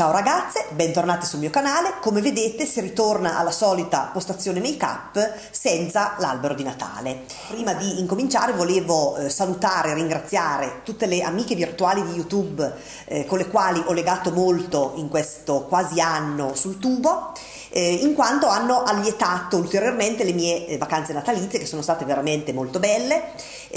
Ciao ragazze, bentornate sul mio canale. Come vedete si ritorna alla solita postazione make up senza l'albero di Natale. Prima di incominciare volevo salutare e ringraziare tutte le amiche virtuali di YouTube con le quali ho legato molto in questo quasi anno sul tubo, in quanto hanno allietato ulteriormente le mie vacanze natalizie, che sono state veramente molto belle,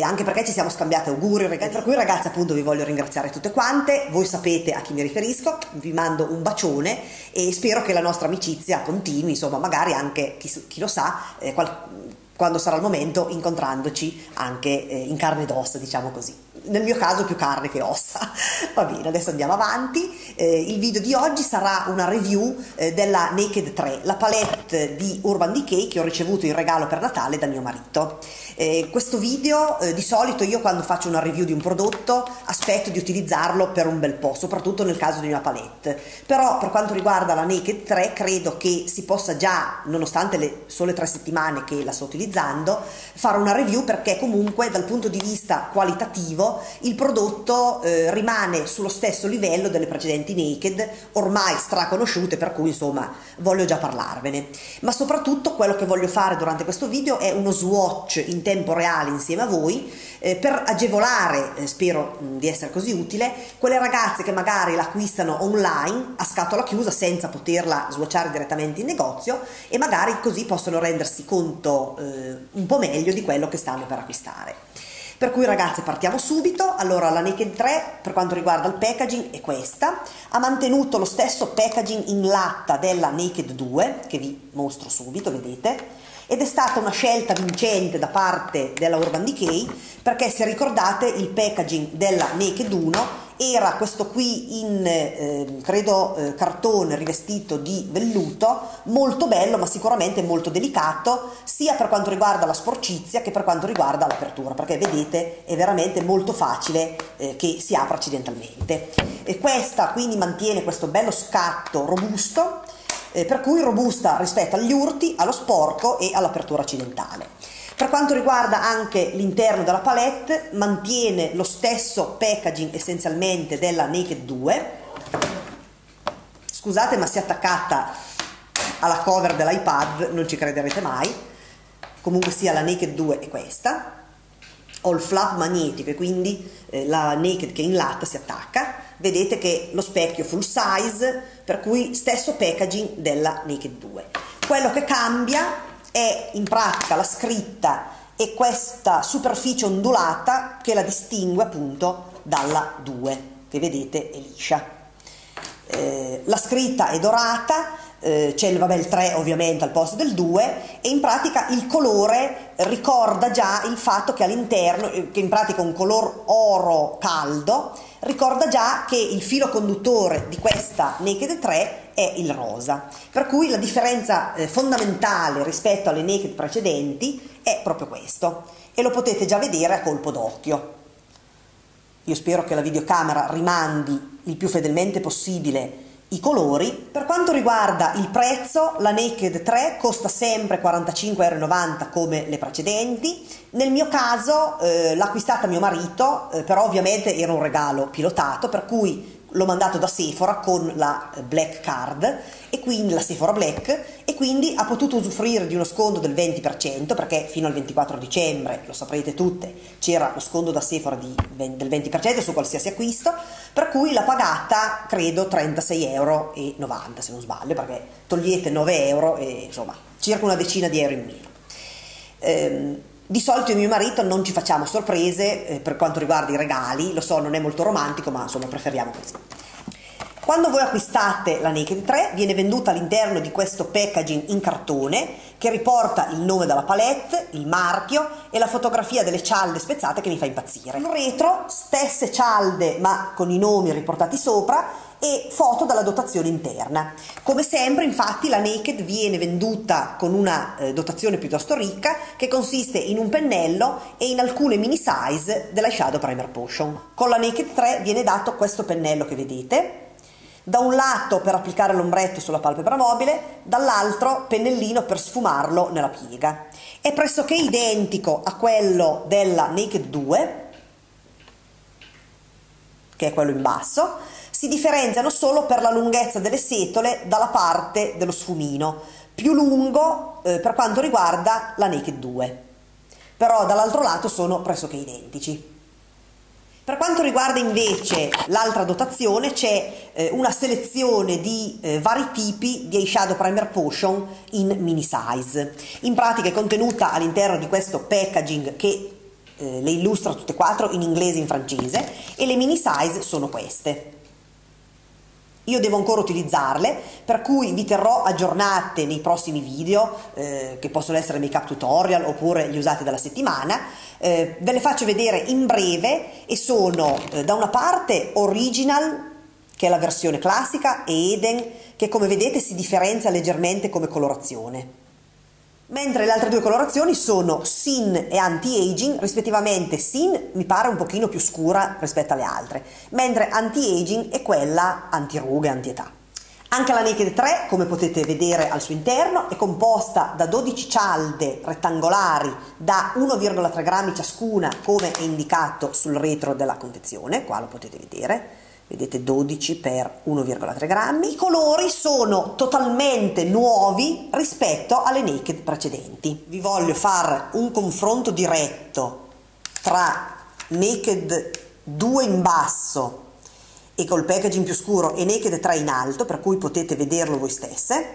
anche perché ci siamo scambiate auguri, regali. Per cui ragazzi, appunto, vi voglio ringraziare tutte quante, voi sapete a chi mi riferisco, vi mando un bacione e spero che la nostra amicizia continui, insomma, magari anche, chi lo sa, quando sarà il momento, incontrandoci anche in carne ed ossa, diciamo così. Nel mio caso più carne che ossa. Va bene, adesso andiamo avanti. Il video di oggi sarà una review della Naked 3, la palette di Urban Decay che ho ricevuto in regalo per Natale da mio marito. Questo video, di solito io quando faccio una review di un prodotto aspetto di utilizzarlo per un bel po', soprattutto nel caso di una palette, però per quanto riguarda la Naked 3 credo che si possa già, nonostante le sole 3 settimane che la sto utilizzando, fare una review, perché comunque dal punto di vista qualitativo il prodotto rimane sullo stesso livello delle precedenti Naked, ormai straconosciute, per cui insomma voglio già parlarvene. Ma soprattutto quello che voglio fare durante questo video è uno swatch in tempo reale insieme a voi, per agevolare, spero di essere così utile, quelle ragazze che magari l'acquistano online a scatola chiusa senza poterla swatchare direttamente in negozio, e magari così possono rendersi conto un po' meglio di quello che stanno per acquistare. Per cui ragazze, partiamo subito. Allora, la Naked 3 per quanto riguarda il packaging è questa, ha mantenuto lo stesso packaging in latta della Naked 2 che vi mostro subito, vedete, ed è stata una scelta vincente da parte della Urban Decay, perché se ricordate il packaging della Naked 1 era questo qui in credo cartone rivestito di velluto, molto bello ma sicuramente molto delicato, sia per quanto riguarda la sporcizia che per quanto riguarda l'apertura, perché vedete è veramente molto facile che si apra accidentalmente, e questa quindi mantiene questo bello scatto robusto, per cui robusta rispetto agli urti, allo sporco e all'apertura accidentale. Per quanto riguarda anche l'interno della palette, mantiene lo stesso packaging essenzialmente della Naked 2. Scusate, ma se attaccata alla cover dell'iPad non ci crederete mai. Comunque sia, la Naked 2 è questa. Ho il flap magnetico e quindi la Naked che in latta si attacca. Vedete che lo specchio full size, per cui stesso packaging della Naked 2. Quello che cambia è in pratica la scritta e questa superficie ondulata che la distingue appunto dalla 2, che vedete è liscia. La scritta è dorata, c'è il 3 ovviamente al posto del 2, e in pratica il colore ricorda già il fatto che all'interno, che in pratica è un color oro caldo, ricorda già che il filo conduttore di questa Naked 3 è il rosa, per cui la differenza fondamentale rispetto alle Naked precedenti è proprio questo, e lo potete già vedere a colpo d'occhio. Io spero che la videocamera rimandi il più fedelmente possibile i colori. Per quanto riguarda il prezzo, la Naked 3 costa sempre 45,90 € come le precedenti. Nel mio caso l'ha acquistata mio marito, però ovviamente era un regalo pilotato, per cui l'ho mandato da Sephora con la Blackheart, e quindi la Sephora Black, e quindi ha potuto usufruire di uno sconto del 20%, perché fino al 24 dicembre, lo saprete tutte, c'era lo sconto da Sephora del 20% su qualsiasi acquisto, per cui l'ha pagata credo 36,90 € se non sbaglio, perché togliete 9 € e insomma circa una decina di euro in meno. Di solito io e mio marito non ci facciamo sorprese per quanto riguarda i regali, lo so, non è molto romantico, ma insomma preferiamo così. Quando voi acquistate la Naked 3 viene venduta all'interno di questo packaging in cartone che riporta il nome della palette, il marchio e la fotografia delle cialde spezzate che mi fa impazzire. Il retro, stesse cialde ma con i nomi riportati sopra, e foto dalla dotazione interna. Come sempre infatti la Naked viene venduta con una dotazione piuttosto ricca, che consiste in un pennello e in alcune mini size della Eye Shadow Primer Potion. Con la Naked 3 viene dato questo pennello che vedete, da un lato per applicare l'ombretto sulla palpebra mobile, dall'altro pennellino per sfumarlo nella piega. È pressoché identico a quello della Naked 2, che è quello in basso, si differenziano solo per la lunghezza delle setole dalla parte dello sfumino, più lungo per quanto riguarda la Naked 2, però dall'altro lato sono pressoché identici. Per quanto riguarda invece l'altra dotazione c'è una selezione di vari tipi di Eye Shadow Primer Potion in mini size. In pratica è contenuta all'interno di questo packaging che le illustra tutte e quattro in inglese e in francese, e le mini size sono queste. Io devo ancora utilizzarle, per cui vi terrò aggiornate nei prossimi video, che possono essere make up tutorial oppure gli usati della settimana. Ve le faccio vedere in breve e sono da una parte Original, che è la versione classica, e Eden, che come vedete si differenzia leggermente come colorazione. Mentre le altre due colorazioni sono Sin e Anti-Aging, rispettivamente Sin mi pare un pochino più scura rispetto alle altre, mentre Anti-Aging è quella antirughe, antietà. Anche la Naked 3, come potete vedere al suo interno, è composta da 12 cialde rettangolari da 1,3 grammi ciascuna, come è indicato sul retro della confezione, qua lo potete vedere. Vedete 12 x 1,3 grammi. I colori sono totalmente nuovi rispetto alle Naked precedenti. Vi voglio fare un confronto diretto tra Naked 2 in basso e col packaging più scuro e Naked 3 in alto, per cui potete vederlo voi stesse.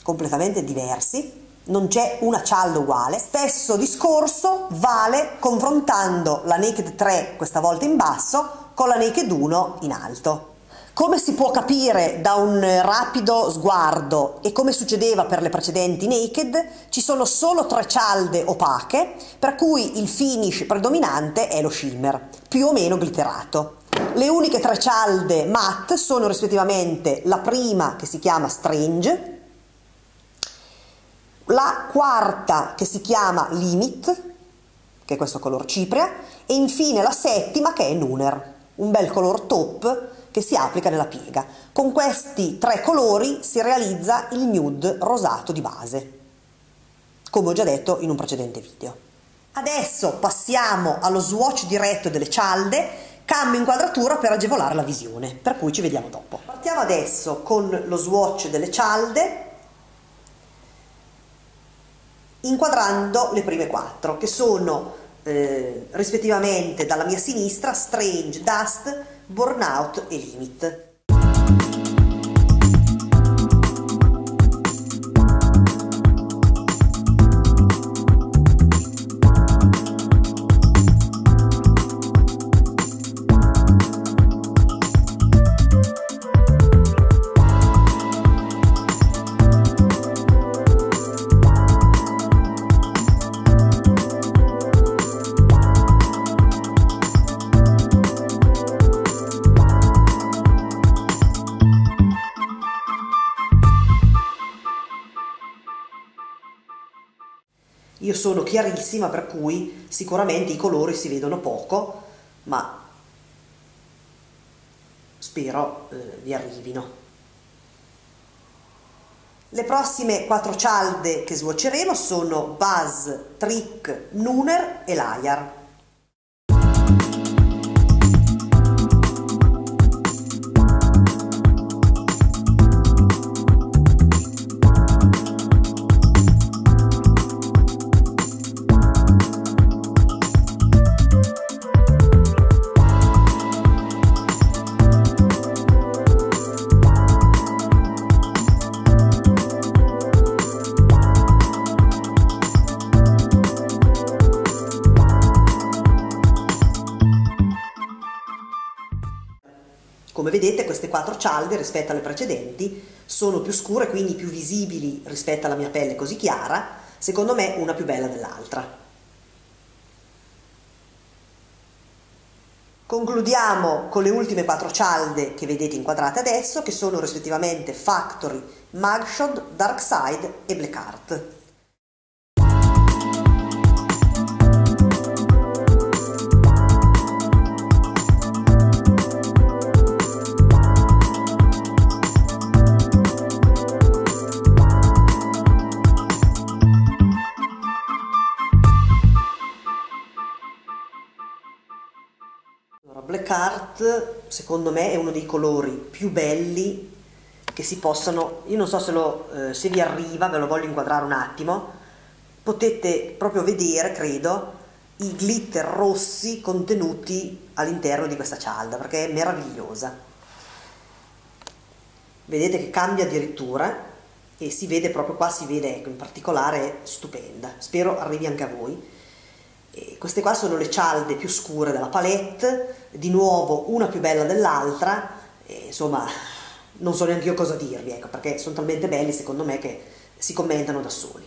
Completamente diversi. Non c'è una cialda uguale. Stesso discorso vale confrontando la Naked 3, questa volta in basso, con la Naked 1 in alto. Come si può capire da un rapido sguardo e come succedeva per le precedenti Naked, ci sono solo 3 cialde opache, per cui il finish predominante è lo shimmer, più o meno glitterato. Le uniche 3 cialde matte sono rispettivamente la prima, che si chiama Strange, la quarta, che si chiama Limit, che è questo color cipria, e infine la settima, che è Nooner, un bel color top che si applica nella piega. Con questi 3 colori si realizza il nude rosato di base, come ho già detto in un precedente video. Adesso passiamo allo swatch diretto delle cialde. Cambio inquadratura per agevolare la visione, per cui ci vediamo dopo. Partiamo adesso con lo swatch delle cialde, inquadrando le prime 4, che sono rispettivamente dalla mia sinistra Strange, Dust, Burnout e Limit. Io sono chiarissima, per cui sicuramente i colori si vedono poco, ma spero vi arrivino. Le prossime 4 cialde che swatcheremo sono Buzz, Trick, Nooner e Liar. Come vedete, queste 4 cialde rispetto alle precedenti sono più scure, quindi più visibili rispetto alla mia pelle così chiara. Secondo me una più bella dell'altra. Concludiamo con le ultime 4 cialde che vedete inquadrate adesso, che sono rispettivamente Factory, Mugshot, Dark Side e Blackheart. Blackheart secondo me è uno dei colori più belli che si possono, io non so se, se vi arriva, ve lo voglio inquadrare un attimo, potete proprio vedere, credo, i glitter rossi contenuti all'interno di questa cialda, perché è meravigliosa. Vedete che cambia addirittura e si vede proprio qua, si vede in particolare, è stupenda, spero arrivi anche a voi. E queste qua sono le cialde più scure della palette, di nuovo una più bella dell'altra, insomma non so neanche io cosa dirvi, ecco, perché sono talmente belli secondo me che si commentano da soli.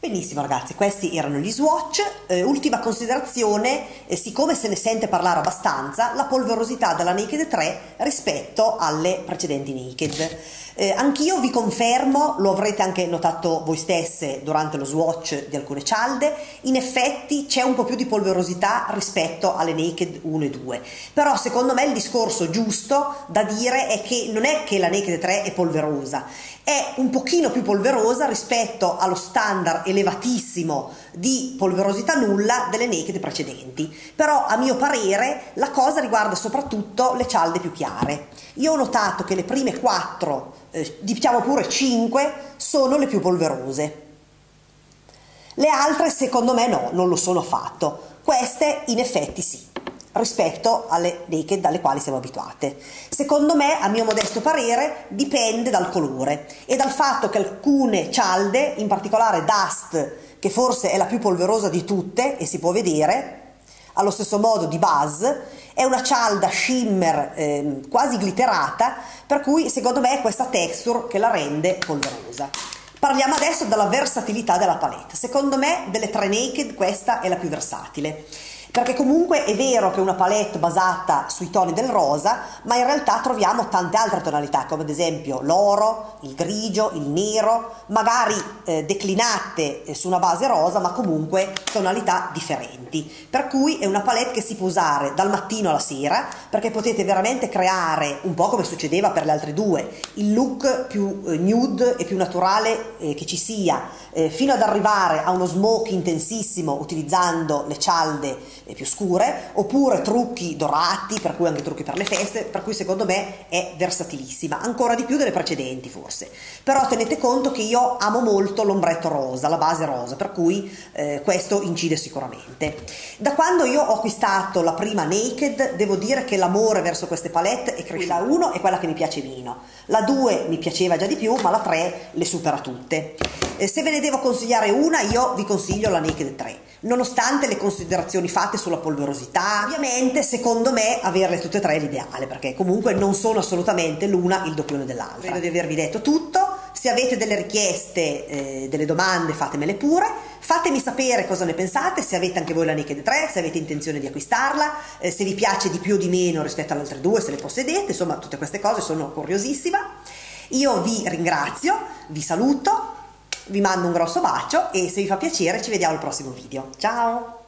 Benissimo ragazzi, questi erano gli swatch. Ultima considerazione, siccome se ne sente parlare abbastanza, la polverosità della Naked 3 rispetto alle precedenti Naked. Anch'io vi confermo, lo avrete anche notato voi stesse durante lo swatch di alcune cialde, in effetti c'è un po' più di polverosità rispetto alle Naked 1 e 2, però secondo me il discorso giusto da dire è che non è che la Naked 3 è polverosa, è un pochino più polverosa rispetto allo standard elevatissimo di polverosità nulla delle Naked precedenti, però a mio parere la cosa riguarda soprattutto le cialde più chiare. Io ho notato che le prime 4, diciamo pure 5, sono le più polverose, le altre secondo me no, non lo sono affatto, queste in effetti sì, rispetto alle Naked alle quali siamo abituate. Secondo me, a mio modesto parere, dipende dal colore e dal fatto che alcune cialde, in particolare Dust, che forse è la più polverosa di tutte e si può vedere, allo stesso modo di Buzz, è una cialda shimmer quasi glitterata, per cui secondo me è questa texture che la rende polverosa. Parliamo adesso della versatilità della palette. Secondo me delle tre Naked questa è la più versatile, perché comunque è vero che è una palette basata sui toni del rosa, ma in realtà troviamo tante altre tonalità, come ad esempio l'oro, il grigio, il nero, magari declinate su una base rosa, ma comunque tonalità differenti. Per cui è una palette che si può usare dal mattino alla sera, perché potete veramente creare, un po' come succedeva per le altre due, il look più nude e più naturale che ci sia, fino ad arrivare a uno smoke intensissimo utilizzando le cialde più scure, oppure trucchi dorati, per cui anche trucchi per le feste, per cui secondo me è versatilissima, ancora di più delle precedenti forse. Però tenete conto che io amo molto l'ombretto rosa, la base rosa, per cui questo incide sicuramente. Da quando io ho acquistato la prima Naked devo dire che l'amore verso queste palette è cresciuto. La 1 è quella che mi piace meno, la 2 mi piaceva già di più, ma la 3 le supera tutte. Se ve ne devo consigliare una, io vi consiglio la Naked 3, nonostante le considerazioni fatte sulla polverosità. Ovviamente secondo me averle tutte e tre è l'ideale, perché comunque non sono assolutamente l'una il doppione dell'altra. Credo di avervi detto tutto. Se avete delle richieste, delle domande, fatemele pure, fatemi sapere cosa ne pensate, se avete anche voi la Naked 3, se avete intenzione di acquistarla, se vi piace di più o di meno rispetto alle altre due, se le possedete, insomma tutte queste cose, sono curiosissima. Io vi ringrazio, vi saluto, vi mando un grosso bacio e se vi fa piacere ci vediamo al prossimo video. Ciao!